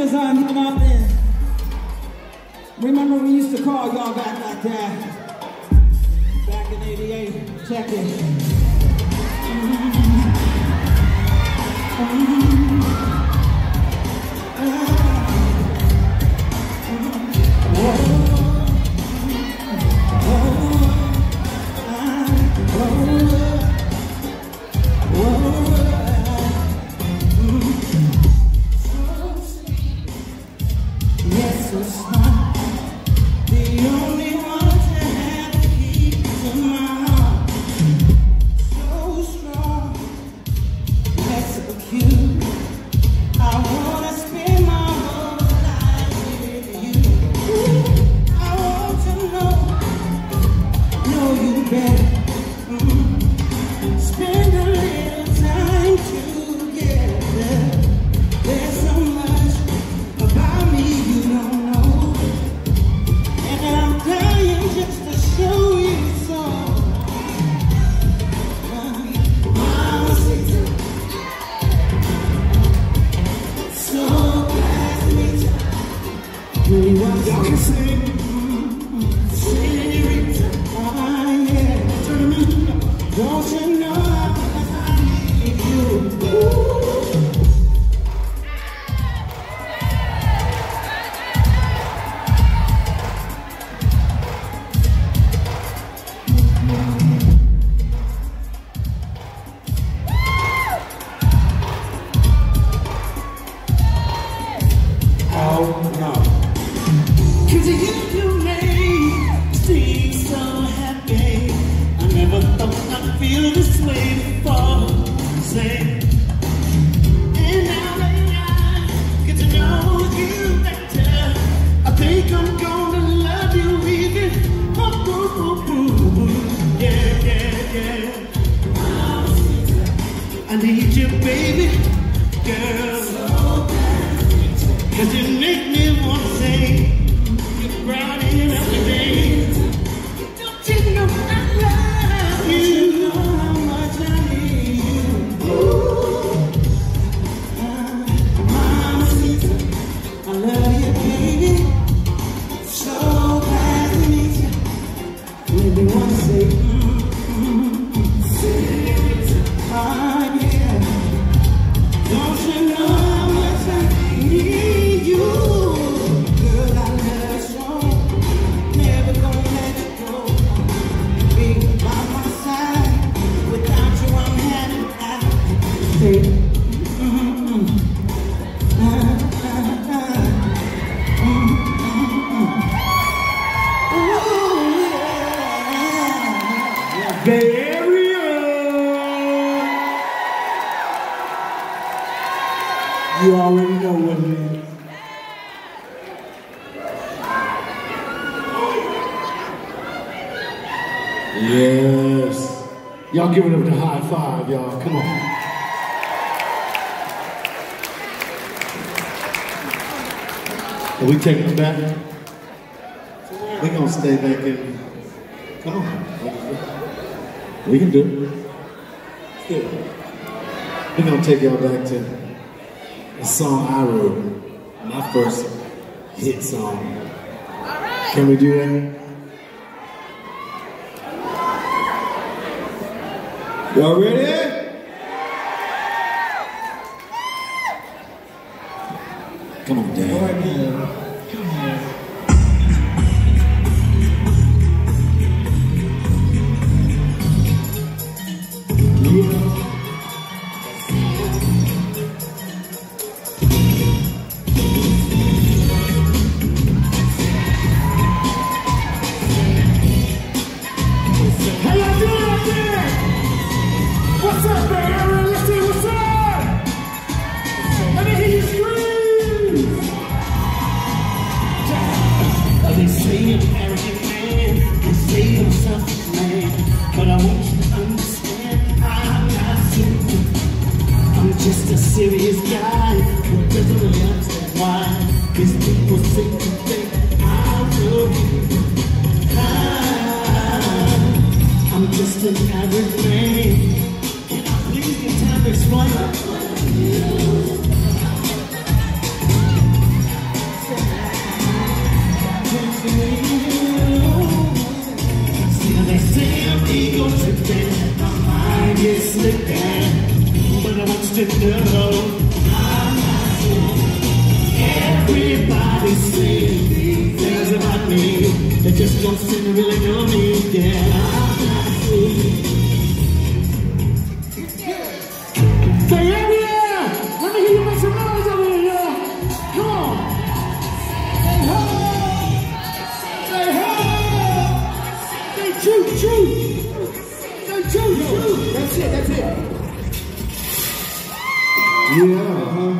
as I come out there. Remember we used to call y'all back like that? Back in '88. Check it. Take them back. We're gonna stay back in. Come on. We can do it. We're gonna take y'all back to a song I wrote. My first hit song. Alright. Can we do that? Y'all ready? Come on, Dad. sticking, but I won't stick alone. I'm not sure. Everybody says these things about me. They just don't seem to really know me. Yeah, I'm not sure. Yeah. Say yeah, yeah. Let me hear you make some noise over here, y'all. Come on. Say ho. Say ho. Say choo choo. That's it, that's it. Yeah, huh?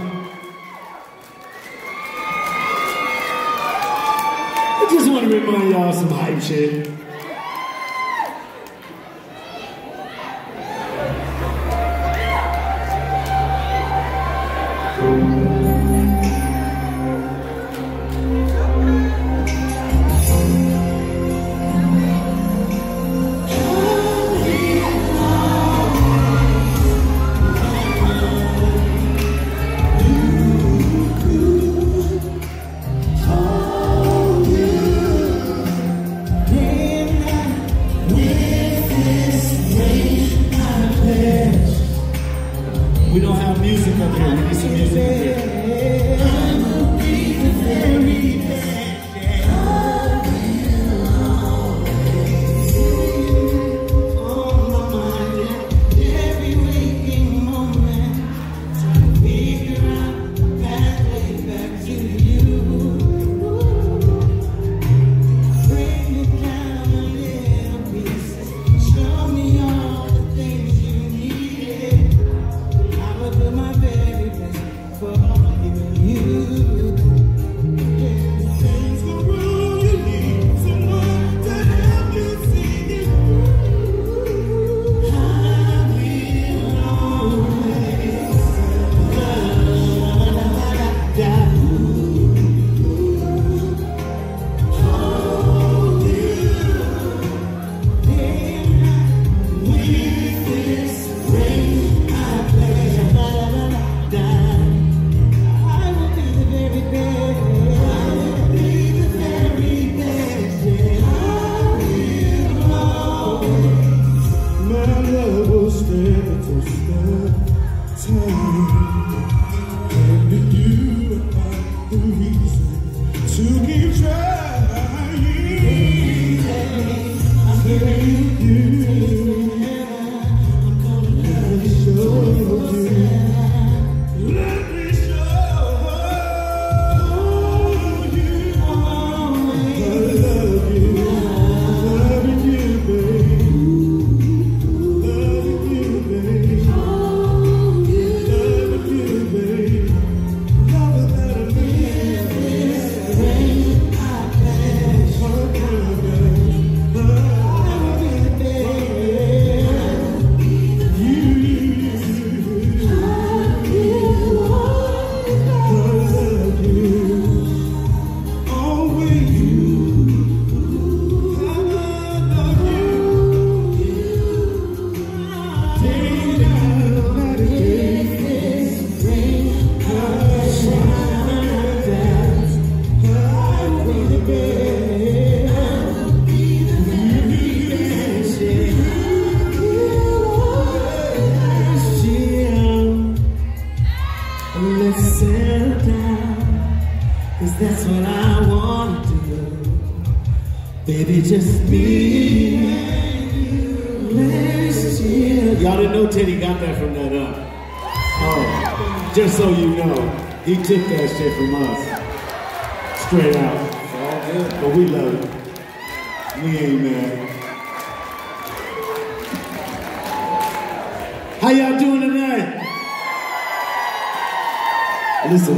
I just want to remind y'all some hype shit. Still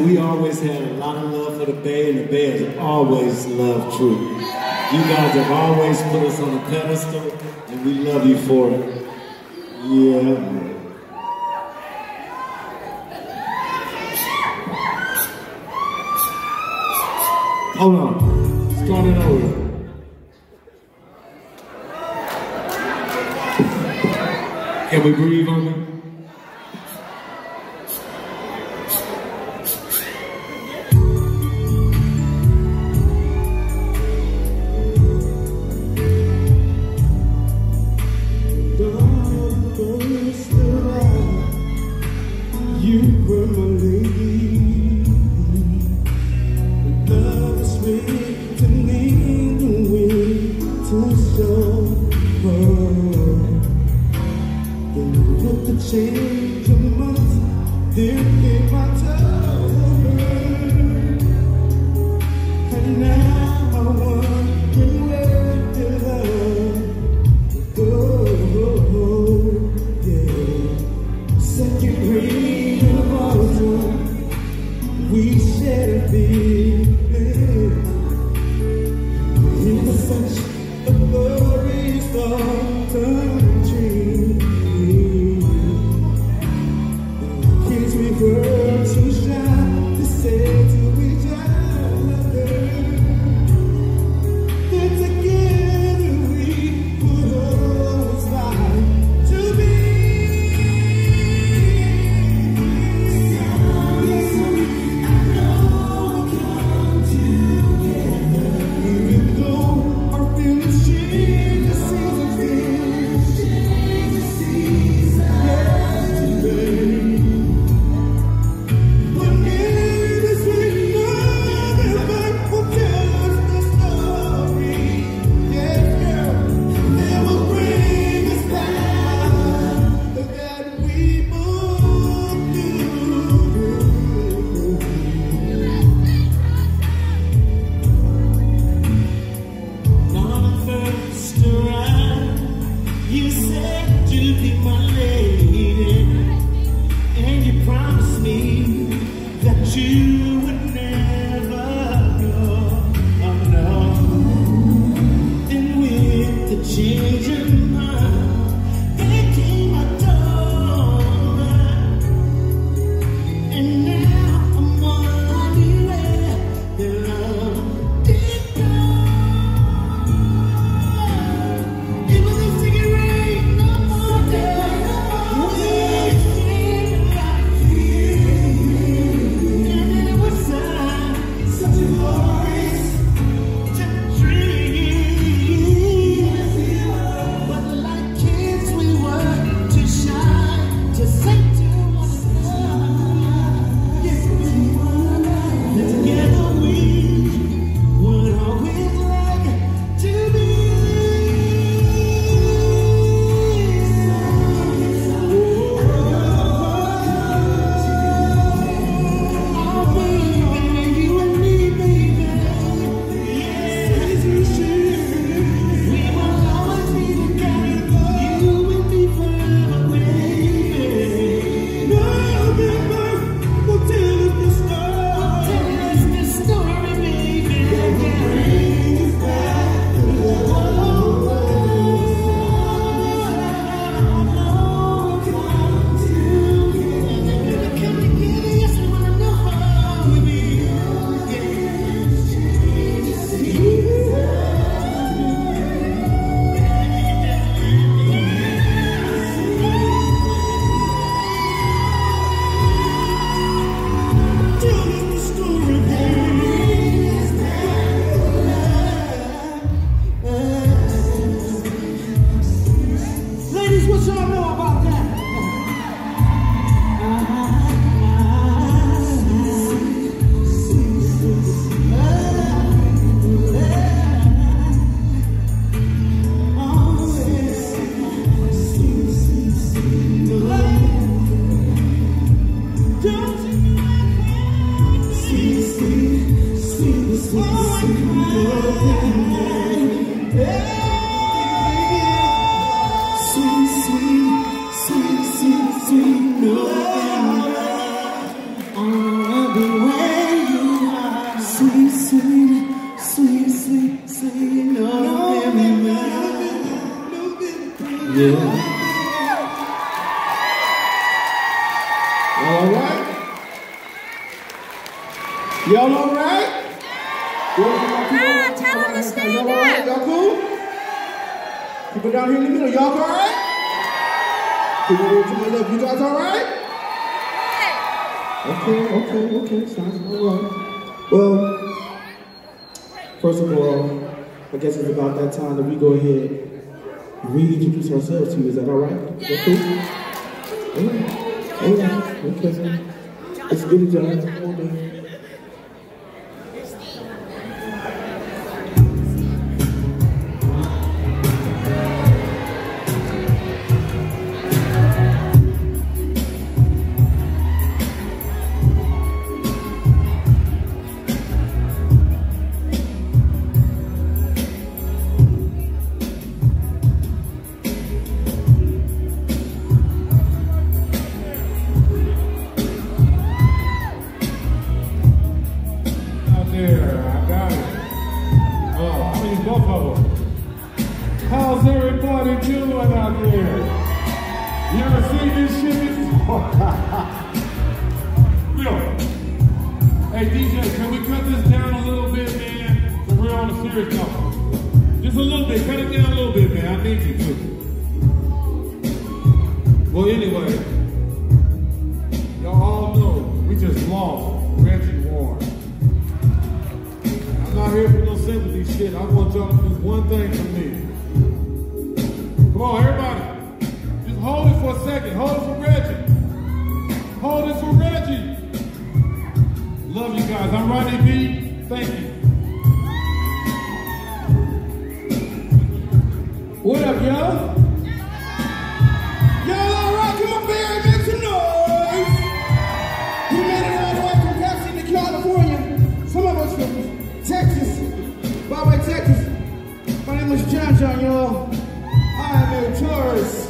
John, y'all. I am a tourist.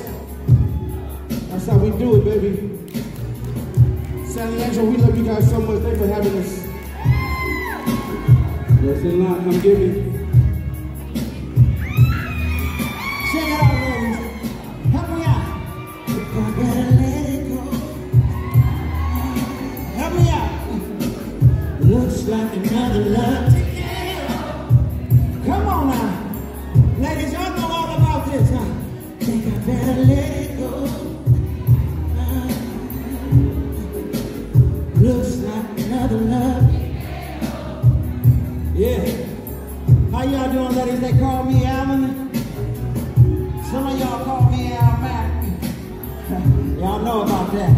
That's how we do it, baby. San Diego, we love you guys so much. Thanks for having us. Yes, in line, I'm giving. Check it out, ladies. Help me out. If I gotta let it go. Help me out. Looks like another love to get. Come on now. Ladies, y'all know all about this, huh? Think I better let it go. Looks like another love. Yeah. How y'all doing, ladies? They call me Allen. Some of y'all call me Al Mac. Y'all know about that.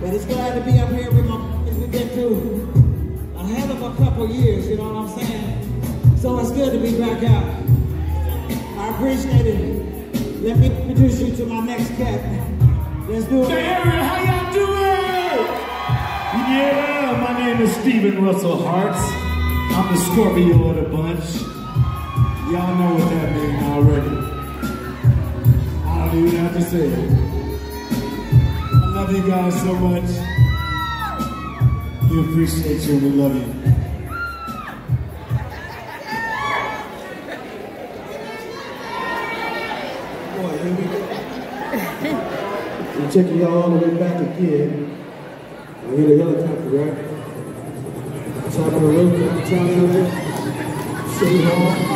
But it's glad to be up here with my, it's been through a hell of a couple years, you know what I'm saying? So it's good to be back out. I appreciate it. Let me introduce you to my next cat. Let's do it. Hey, how y'all doing? Yeah, my name is Stephen Russell Hartz. I'm the Scorpio of the bunch. Y'all know what that means already. I don't even have to say it. I love you guys so much. We appreciate you and we love you. Boy, here we go. We're checking y'all all the way back again. We hear the helicopter, right? Top of the roof, at the top of the roof. City Hall. Yeah.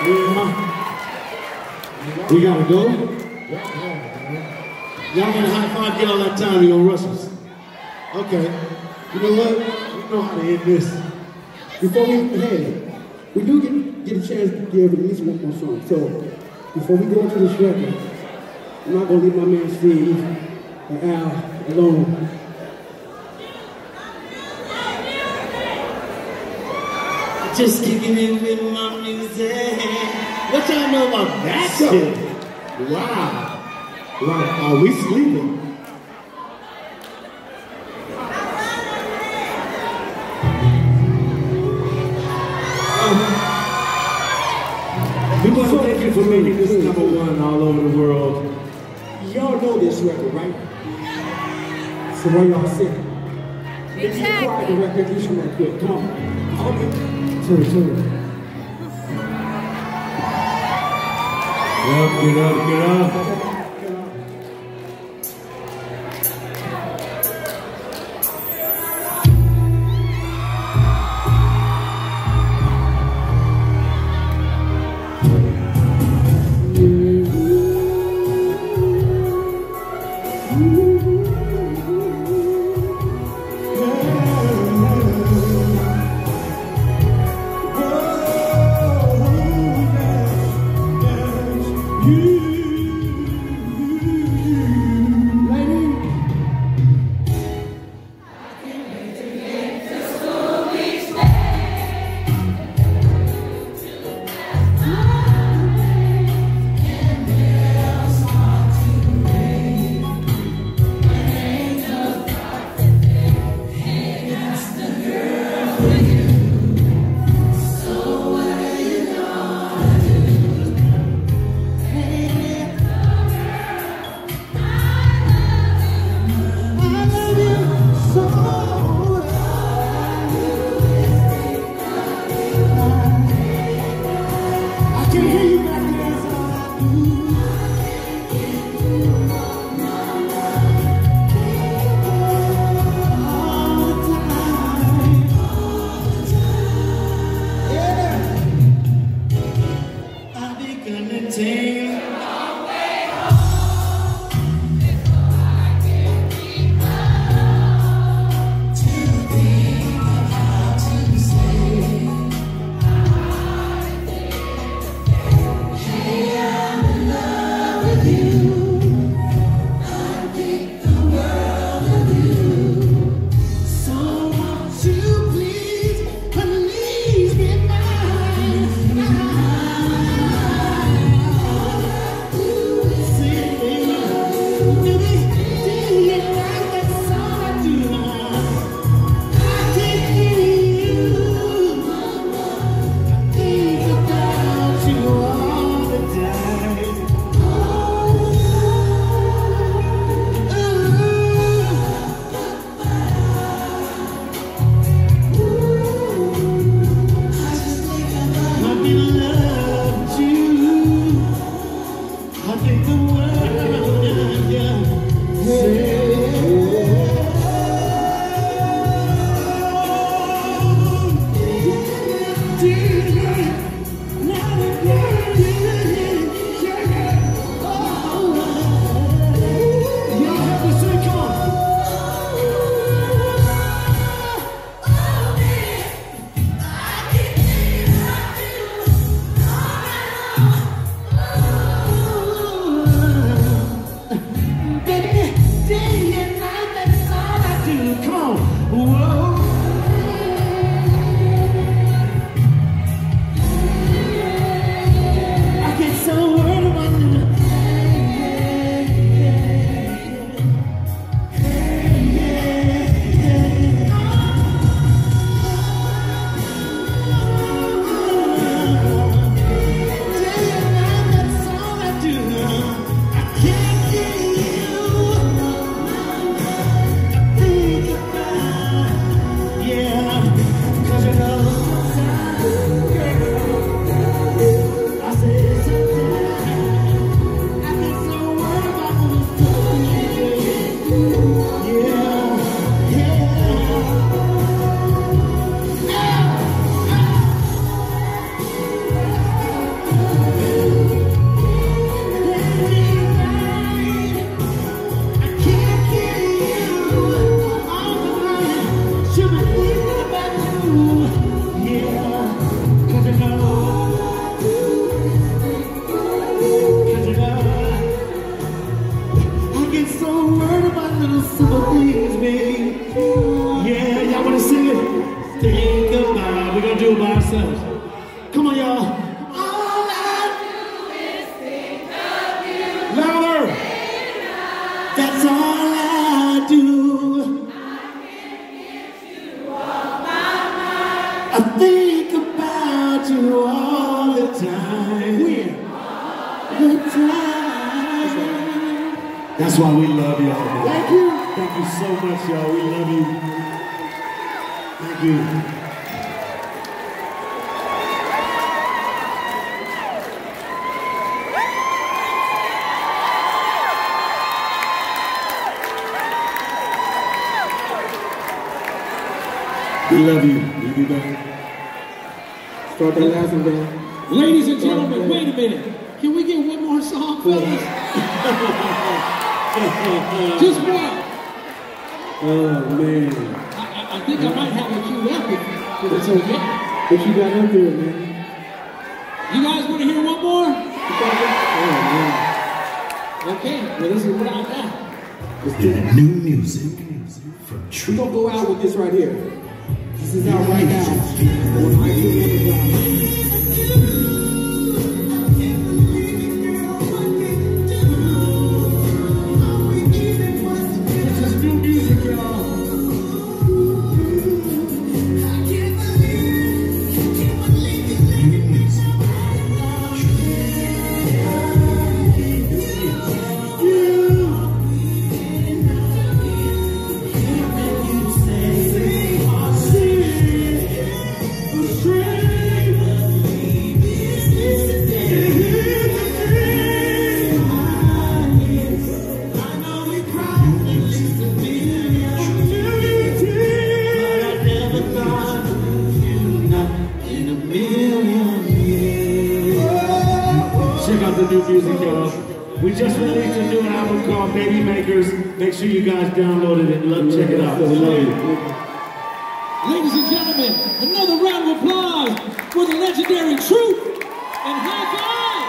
We gotta go. Y'all gonna high five y'all that time, you're gonna rush us. Okay. You know what? We know how to end this. Before we hey, we do get a chance to give at least one more song. So before we go into this record, I'm not gonna leave my man Steve and Al alone. Just kicking in with my music. What y'all know about that shit? Wow. Like, are we sleeping? We want to thank you for making this #1 all over the world. Y'all know this record, right? So why y'all sick? Exactly. If you acquired the record, you should not quit. Come on. Hold it. Get up. Come on, y'all. All I do is think of you. Louder. That's all I do. I can give you all my mind. I think about you all the time. All the time. That's why we love y'all. Thank you. Thank you so much, y'all. We love you. Thank you. We love you. We'll be back. Start that last one, man. Ladies and gentlemen, wait a minute. Can we get one more song, please? Just one. Oh, man. I think I might have a queued up if it's okay. What you got up there, man? You guys want to hear one more? Yeah. Oh, man. Okay, well, this is what I got. New music from Tree. We're going to go out with this right here. This is out right now. On iTunes. Make sure you guys download it and love, check it out. We love you. Ladies and gentlemen, another round of applause for the legendary Truth and High Five.